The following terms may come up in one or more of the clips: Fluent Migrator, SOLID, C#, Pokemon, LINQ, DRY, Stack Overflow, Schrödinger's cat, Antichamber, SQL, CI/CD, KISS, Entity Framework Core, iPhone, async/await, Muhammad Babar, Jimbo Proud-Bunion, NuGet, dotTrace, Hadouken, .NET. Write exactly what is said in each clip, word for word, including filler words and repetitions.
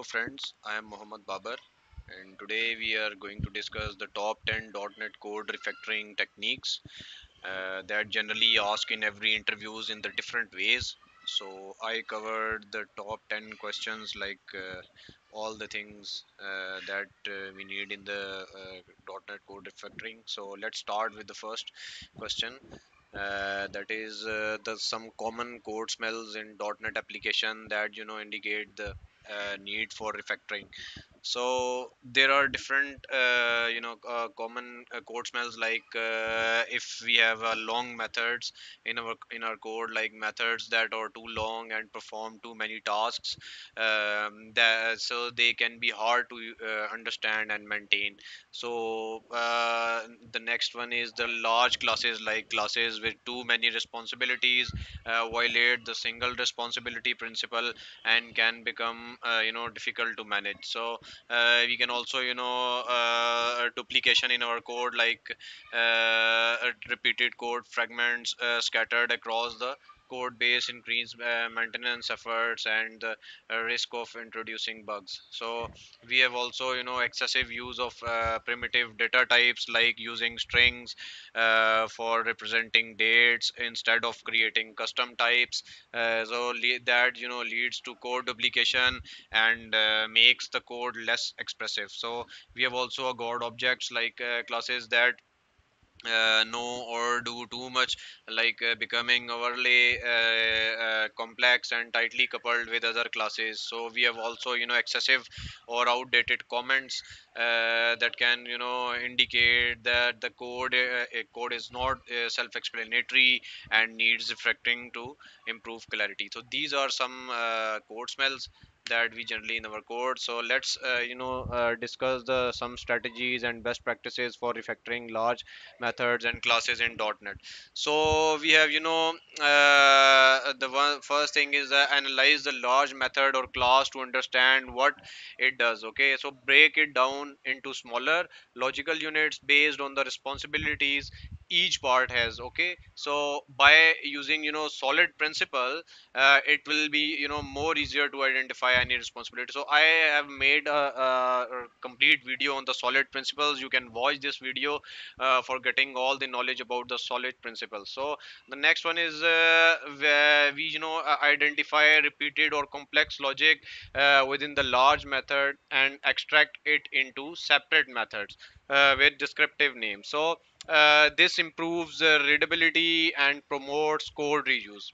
Hello friends, I am Muhammad Babar and today we are going to discuss the top ten .NET code refactoring techniques uh, that generally asked in every interviews in the different ways. So I covered the top ten questions, like uh, all the things uh, that uh, we need in the uh, .NET code refactoring. So let's start with the first question. Uh, that is uh, the some common code smells in .NET application that you know indicate the uh, need for refactoring. So there are different uh, you know uh, common uh, code smells, like uh, if we have uh, long methods in our in our code, like methods that are too long and perform too many tasks, um, that, so they can be hard to uh, understand and maintain. So uh, the next one is the large classes, like classes with too many responsibilities uh, violate the single responsibility principle and can become uh, you know difficult to manage. So Uh, we can also you know uh, duplication in our code, like uh, repeated code fragments uh, scattered across the code base increase uh, maintenance efforts and the uh, risk of introducing bugs. So we have also you know excessive use of uh, primitive data types, like using strings uh, for representing dates instead of creating custom types, uh, so that you know leads to code duplication and uh, makes the code less expressive. So we have also got objects, like uh, classes that Uh, know or do too much, like uh, becoming overly uh, uh, complex and tightly coupled with other classes. So we have also you know excessive or outdated comments uh, that can you know indicate that the code uh, a code is not uh, self-explanatory and needs refactoring to improve clarity. So these are some uh, code smells that we generally in our code. So let's uh, you know uh, discuss the some strategies and best practices for refactoring large methods and classes in .NET. So we have you know uh, the one first thing is uh, analyze the large method or class to understand what it does. Okay, so break it down into smaller logical units based on the responsibilities each part has. Okay, so by using you know solid principle, uh, it will be you know more easier to identify any responsibility. So I have made a, a complete video on the solid principles. You can watch this video uh, for getting all the knowledge about the solid principles. So the next one is uh, where we you know identify repeated or complex logic uh, within the large method and extract it into separate methods uh, with descriptive names. So Uh, this improves uh, readability and promotes code reuse.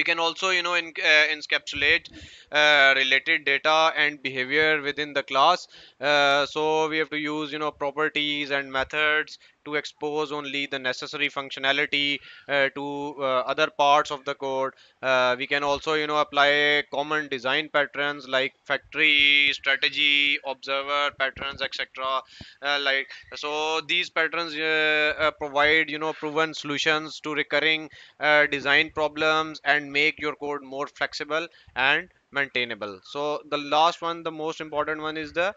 We can also you know in, uh, encapsulate uh, related data and behavior within the class. Uh, so we have to use you know properties and methods to expose only the necessary functionality uh, to uh, other parts of the code. Uh, we can also you know apply common design patterns, like factory, strategy, observer patterns, et cetera. Uh, like so, these patterns uh, uh, provide you know proven solutions to recurring uh, design problems and make your code more flexible and maintainable. So the last one, the most important one, is the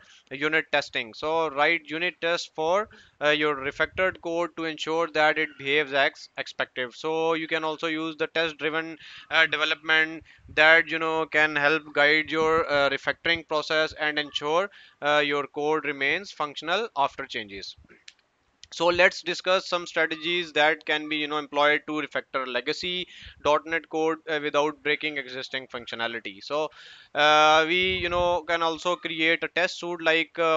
unit testing. So write unit tests for uh, your refactored code to ensure that it behaves as expected. So you can also use the test driven uh, development that you know can help guide your uh, refactoring process and ensure uh, your code remains functional after changes. So let's discuss some strategies that can be you know employed to refactor legacy .NET code uh, without breaking existing functionality. So uh, we you know can also create a test suite, like uh,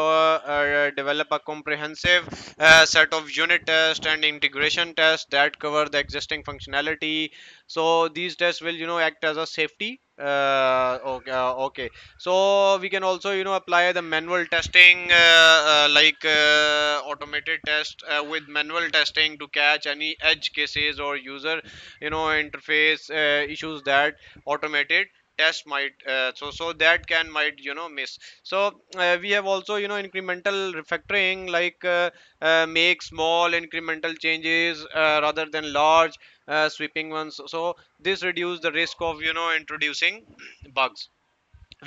uh, develop a comprehensive uh, set of unit tests and integration tests that cover the existing functionality. So these tests will you know act as a safety. Uh, okay, uh, okay, so we can also you know apply the manual testing, uh, uh, like uh, automated test uh, with manual testing to catch any edge cases or user you know interface uh, issues that automated test might uh, so so that can might you know miss. So uh, we have also you know incremental refactoring, like uh, uh, make small incremental changes uh, rather than large uh, sweeping ones. So this reduces the risk of you know introducing bugs.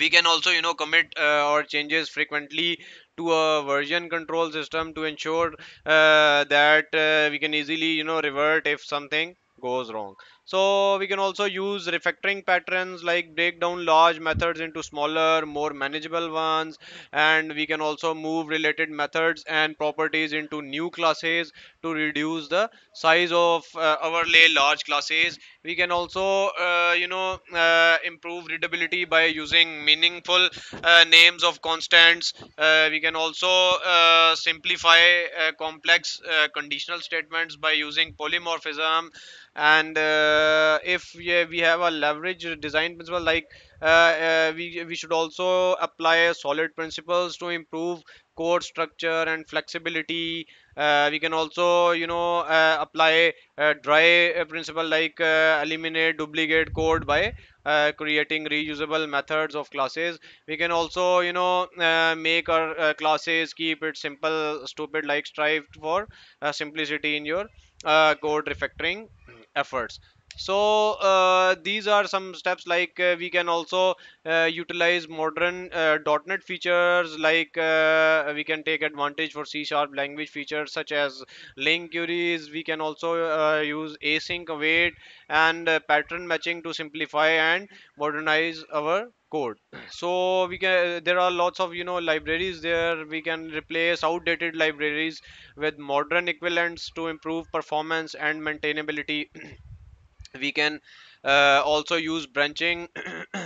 We can also you know commit uh, or changes frequently to a version control system to ensure uh, that uh, we can easily you know revert if something goes wrong. So we can also use refactoring patterns, like break down large methods into smaller, more manageable ones, and we can also move related methods and properties into new classes to reduce the size of uh, overlay large classes. We can also uh, you know uh, improve readability by using meaningful uh, names of constants. Uh, we can also uh, simplify uh, complex uh, conditional statements by using polymorphism. And uh, if we, we have a leverage design principle, like uh, uh, we, we should also apply solid principles to improve code structure and flexibility. Uh, we can also you know uh, apply a dry principle, like uh, eliminate duplicate code by uh, creating reusable methods of classes. We can also you know uh, make our uh, classes, keep it simple stupid, like strive for uh, simplicity in your uh, code refactoring efforts. So uh, these are some steps, like uh, we can also uh, utilize modern uh, dot net features, like uh, we can take advantage for C sharp language features such as link queries. We can also uh, use async await and uh, pattern matching to simplify and modernize our code. So we can, there are lots of you know libraries there. We can replace outdated libraries with modern equivalents to improve performance and maintainability. We can uh, also use branching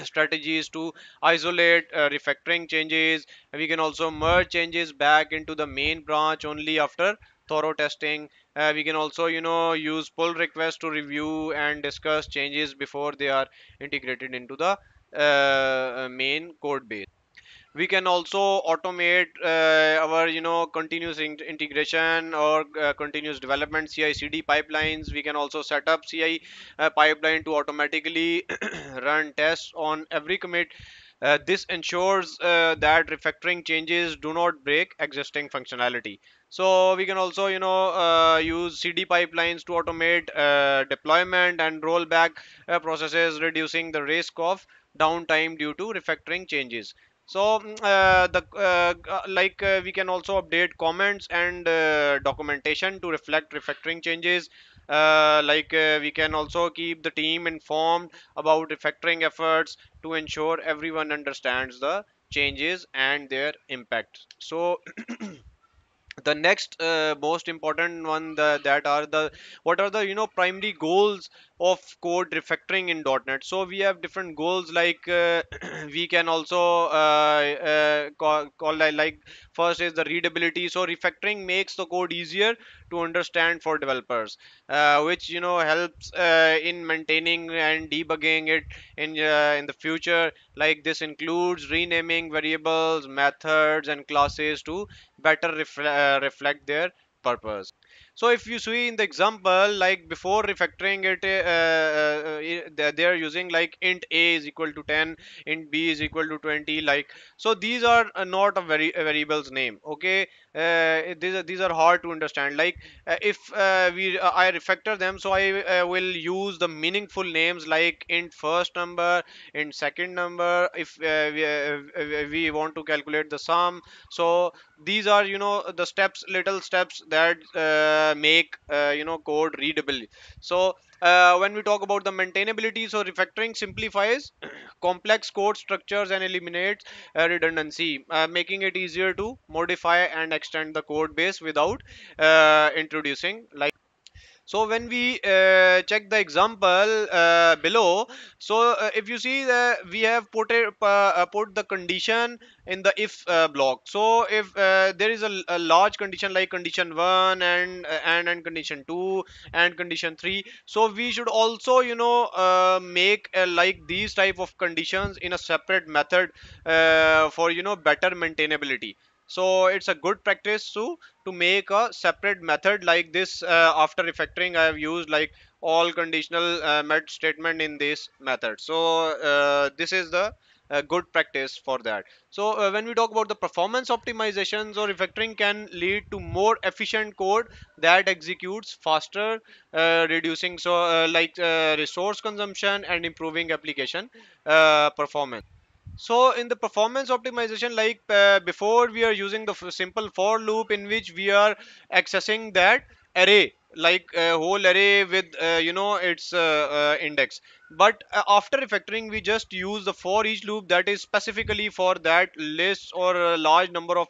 strategies to isolate uh, refactoring changes. We can also merge changes back into the main branch only after thorough testing. Uh, we can also you know use pull requests to review and discuss changes before they are integrated into the uh, main code base. We can also automate uh, our you know continuous in integration or uh, continuous development C I C D pipelines. We can also set up C I uh, pipeline to automatically run tests on every commit. Uh, this ensures uh, that refactoring changes do not break existing functionality. So we can also you know uh, use C D pipelines to automate uh, deployment and rollback uh, processes, reducing the risk of downtime due to refactoring changes. So uh, the uh, like uh, we can also update comments and uh, documentation to reflect refactoring changes. Uh, like uh, we can also keep the team informed about refactoring efforts to ensure everyone understands the changes and their impact. So the next uh, most important one, the, that are the what are the you know primary goals of code refactoring in dot net. So we have different goals, like uh, we can also uh, uh, call, call like first is the readability. So refactoring makes the code easier to understand for developers, uh, which you know helps uh, in maintaining and debugging it in uh, in the future. Like this includes renaming variables, methods, and classes to better reflect Uh, reflect their purpose. So if you see in the example, like before refactoring it, uh, uh, they are using like int a is equal to ten, int b is equal to twenty, like so these are not a very vari variable's name. Okay, uh, these are, these are hard to understand. Like uh, if uh, we uh, I refactor them, so I uh, will use the meaningful names like int first number, int second number. If uh, we, uh, we want to calculate the sum, so these are you know the steps, little steps that uh, make uh, you know code readable. So uh, when we talk about the maintainability, so refactoring simplifies complex code structures and eliminates uh, redundancy, uh, making it easier to modify and extend the code base without uh, introducing like. So when we uh, check the example uh, below, so uh, if you see the, we have put, it, uh, put the condition in the if uh, block. So if uh, there is a, a large condition like condition one and, and and condition two and condition three, so we should also you know uh, make a, like these type of conditions in a separate method uh, for you know better maintainability. So it's a good practice to to make a separate method like this. Uh, after refactoring, I have used like all conditional uh, met statement in this method. So uh, this is the uh, good practice for that. So uh, when we talk about the performance optimizations, or refactoring can lead to more efficient code that executes faster, uh, reducing so uh, like uh, resource consumption and improving application uh, performance. So in the performance optimization, like uh, before we are using the simple for loop in which we are accessing that array like a whole array with uh, you know its uh, uh, index. But uh, after refactoring, we just use the for each loop that is specifically for that list or a large number of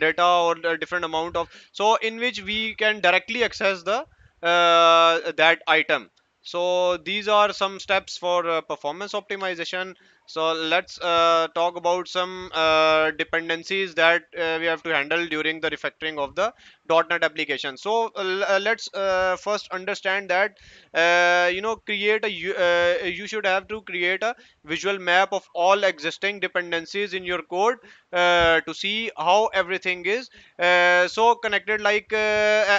data or a different amount of, so in which we can directly access the uh, that item. So these are some steps for uh, performance optimization. So let's uh, talk about some uh, dependencies that uh, we have to handle during the refactoring of the dot net application. So uh, let's uh, first understand that uh, you know create a uh, you should have to create a visual map of all existing dependencies in your code uh, to see how everything is uh, so connected, like uh,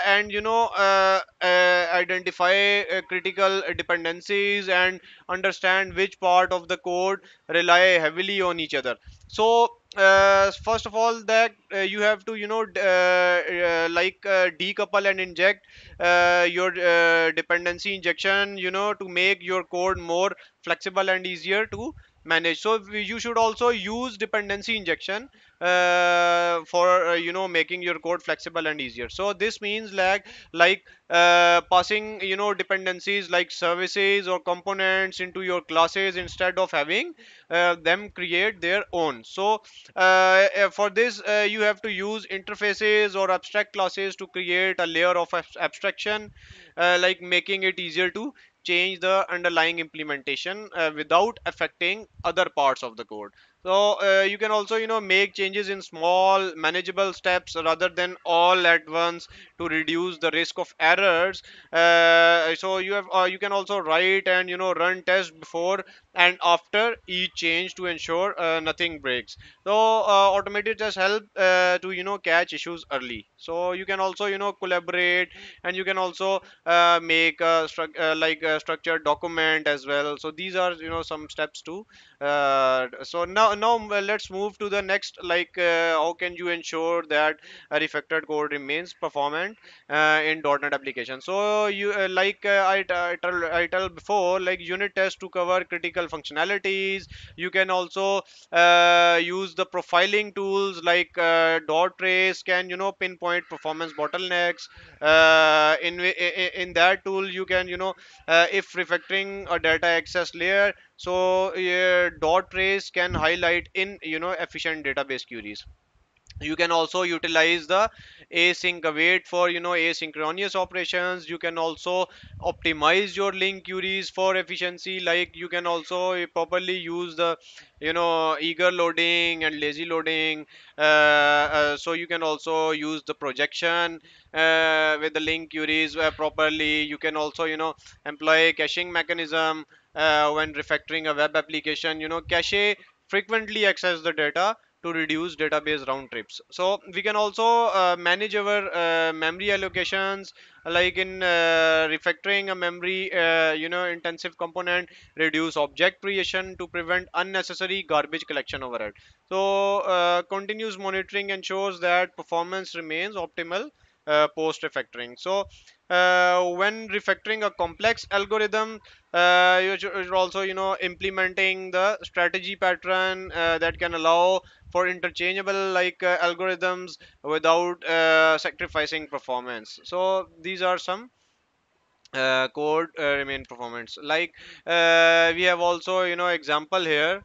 and you know uh, uh, identify uh, critical dependencies and understand which part of the code rely heavily on each other. So uh, first of all, that uh, you have to you know uh, uh, like uh, decouple and inject uh, your uh, dependency injection, you know to make your code more flexible and easier to manage. So you should also use dependency injection uh, for uh, you know making your code flexible and easier. So this means like like uh, passing you know dependencies like services or components into your classes instead of having uh, them create their own. So uh, for this uh, you have to use interfaces or abstract classes to create a layer of abstraction, uh, like making it easier to change the underlying implementation uh, without affecting other parts of the code. So uh, you can also you know make changes in small manageable steps rather than all at once to reduce the risk of errors. Uh, so you have uh, you can also write and you know run tests before and after each change to ensure uh, nothing breaks. So uh, automated tests help uh, to you know catch issues early. So you can also you know collaborate, and you can also uh, make a uh, like a structured document as well. So these are you know some steps to uh, so now Now let's move to the next, like uh, how can you ensure that a refactored code remains performant uh, in dot net application. So you uh, like uh, I, I, tell, I tell before, like unit tests to cover critical functionalities. You can also uh, use the profiling tools like uh, dot trace can you know pinpoint performance bottlenecks. Uh, in, in that tool you can you know uh, if refactoring a data access layer, so uh, dot trace can highlight in you know efficient database queries. You can also utilize the async await for you know asynchronous operations. You can also optimize your link queries for efficiency, like you can also properly use the you know eager loading and lazy loading. Uh, uh, so you can also use the projection uh, with the link queries uh, properly. You can also you know employ caching mechanism uh, when refactoring a web application. You know cache frequently access the data to reduce database round trips. So we can also uh, manage our uh, memory allocations, like in uh, refactoring a memory uh, you know intensive component, reduce object creation to prevent unnecessary garbage collection overhead. So uh, continuous monitoring ensures that performance remains optimal uh, post refactoring. So uh, when refactoring a complex algorithm, uh, you're also you know implementing the strategy pattern uh, that can allow for interchangeable like uh, algorithms without uh, sacrificing performance. So these are some uh, code uh, remain performance, like uh, we have also you know example here.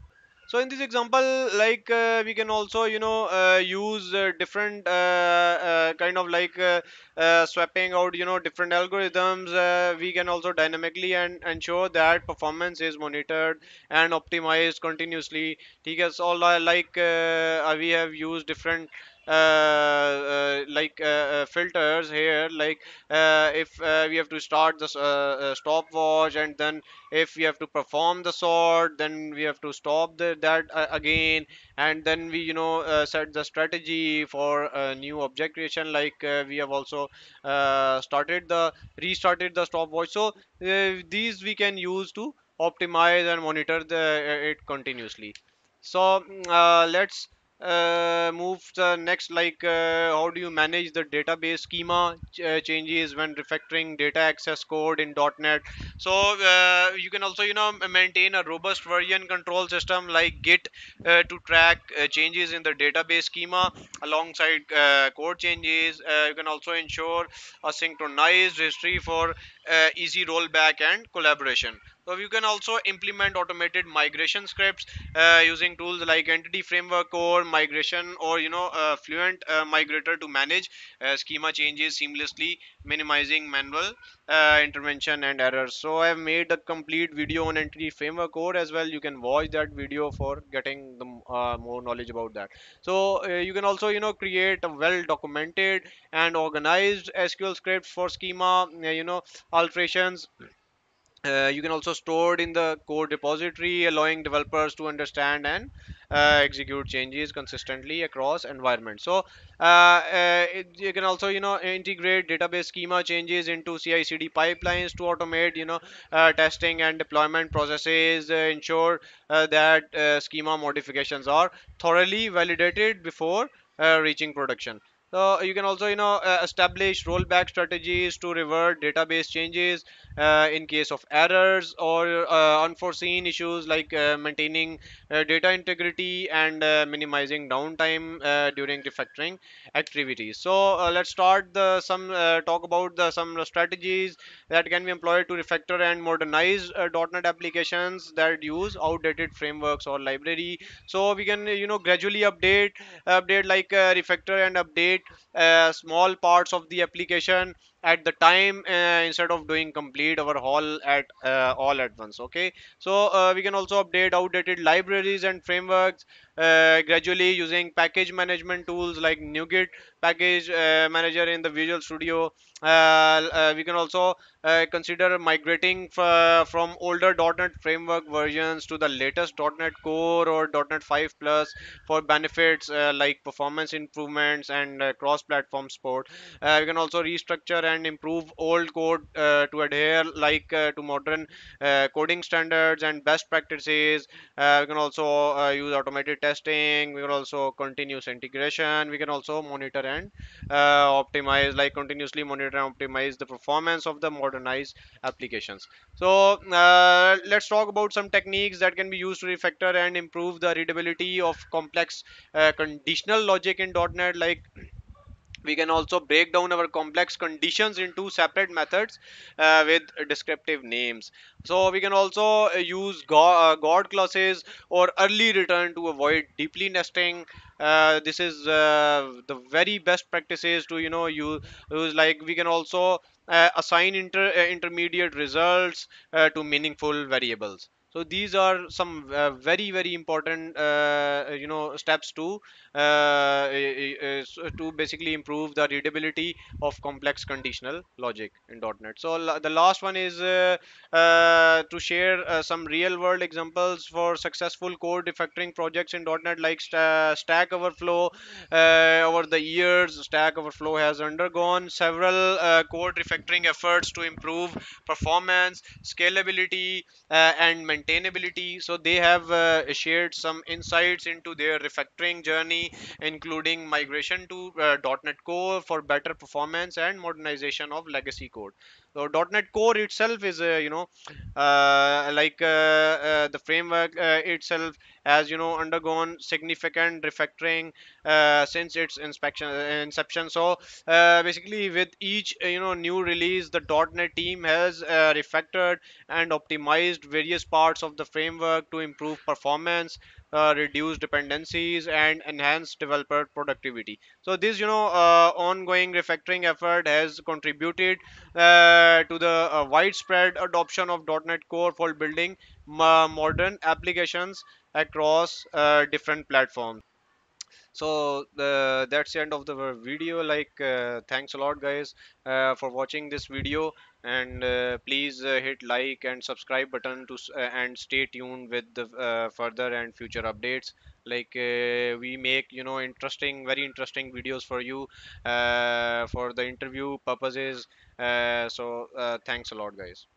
So in this example, like uh, we can also you know uh, use uh, different uh, uh, kind of like uh, uh, swapping out you know different algorithms. Uh, we can also dynamically and ensure that performance is monitored and optimized continuously. Because all uh, like uh, we have used different Uh, uh, like uh, uh, filters here, like uh, if uh, we have to start the uh, uh, stopwatch, and then if we have to perform the sort, then we have to stop the, that uh, again, and then we you know uh, set the strategy for uh, new object creation, like uh, we have also uh, started the restarted the stopwatch. So uh, these we can use to optimize and monitor the, uh, it continuously. So uh, let's uh, move the next, like uh, how do you manage the database schema ch uh, changes when refactoring data access code in dot net. So uh, you can also, you know, maintain a robust version control system like Git uh, to track uh, changes in the database schema alongside uh, code changes. Uh, you can also ensure a synchronized history for uh, easy rollback and collaboration. So you can also implement automated migration scripts uh, using tools like Entity Framework Core, Migration, or you know uh, Fluent uh, Migrator to manage uh, schema changes seamlessly, minimizing manual uh, intervention and errors. So I have made a complete video on Entity Framework Core as well. You can watch that video for getting the, uh, more knowledge about that. So uh, you can also you know create a well-documented and organized S Q L scripts for schema uh, you know alterations. Uh, you can also store it in the code repository, allowing developers to understand and uh, execute changes consistently across environments. So uh, uh, it, you can also you know integrate database schema changes into C I C D pipelines to automate you know uh, testing and deployment processes, uh, ensure uh, that uh, schema modifications are thoroughly validated before uh, reaching production. So you can also, you know, uh, establish rollback strategies to revert database changes uh, in case of errors or uh, unforeseen issues, like uh, maintaining uh, data integrity and uh, minimizing downtime uh, during refactoring activities. So uh, let's start the some uh, talk about the some strategies that can be employed to refactor and modernize uh, dot net applications that use outdated frameworks or library. So we can, you know, gradually update, update like uh, refactor and update Uh, small parts of the application at the time uh, instead of doing complete overhaul at uh, all at once. Okay, so uh, we can also update outdated libraries and frameworks uh, gradually using package management tools like NuGet package uh, manager in the Visual Studio. Uh, uh, we can also uh, consider migrating from older dot net framework versions to the latest dot net Core or dot net five plus for benefits uh, like performance improvements and uh, cross-platform support. Uh, we can also restructure and and improve old code uh, to adhere like uh, to modern uh, coding standards and best practices. Uh, we can also uh, use automated testing. We can also continuous integration. We can also monitor and uh, optimize, like continuously monitor and optimize the performance of the modernized applications. So uh, let's talk about some techniques that can be used to refactor and improve the readability of complex uh, conditional logic in dot net. Like we can also break down our complex conditions into separate methods uh, with descriptive names. So we can also use God, uh, God classes or early return to avoid deeply nesting. Uh, this is uh, the very best practices to you know use, use like we can also uh, assign inter uh, intermediate results uh, to meaningful variables. So these are some uh, very very important uh, you know steps to uh, to basically improve the readability of complex conditional logic in dot net. So the last one is uh, uh, to share uh, some real world examples for successful code refactoring projects in dot net, like st Stack Overflow. Uh, over the years, Stack Overflow has undergone several uh, code refactoring efforts to improve performance, scalability, uh, and maintenance. Maintainability. So they have uh, shared some insights into their refactoring journey, including migration to uh, dot net Core for better performance and modernization of legacy code. So dot net Core itself is uh, you know uh, like uh, uh, the framework uh, itself has you know undergone significant refactoring uh, since its inspection inception. So uh, basically with each you know new release, the dot net team has uh, refactored and optimized various parts of the framework to improve performance, Uh, reduce dependencies, and enhance developer productivity. So this you know uh, ongoing refactoring effort has contributed uh, to the uh, widespread adoption of dot net Core for building modern applications across uh, different platforms. So uh, that's the end of the video. Like uh, thanks a lot guys uh, for watching this video, and uh, please uh, hit like and subscribe button to uh, and stay tuned with the uh, further and future updates. Like uh, we make you know interesting very interesting videos for you uh, for the interview purposes. Uh, so uh, thanks a lot guys.